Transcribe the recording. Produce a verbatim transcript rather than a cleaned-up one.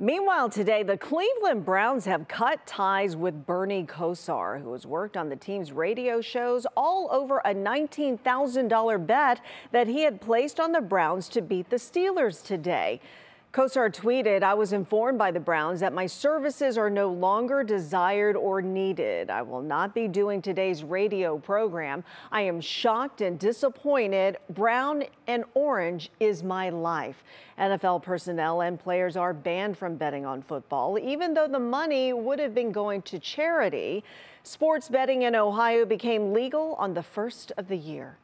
Meanwhile, today, the Cleveland Browns have cut ties with Bernie Kosar, who has worked on the team's radio shows, all over a nineteen thousand dollar bet that he had placed on the Browns to beat the Steelers today. Kosar tweeted, "I was informed by the Browns that my services are no longer desired or needed. I will not be doing today's radio program. I am shocked and disappointed. Brown and orange is my life." N F L personnel and players are banned from betting on football, even though the money would have been going to charity. Sports betting in Ohio became legal on the first of the year.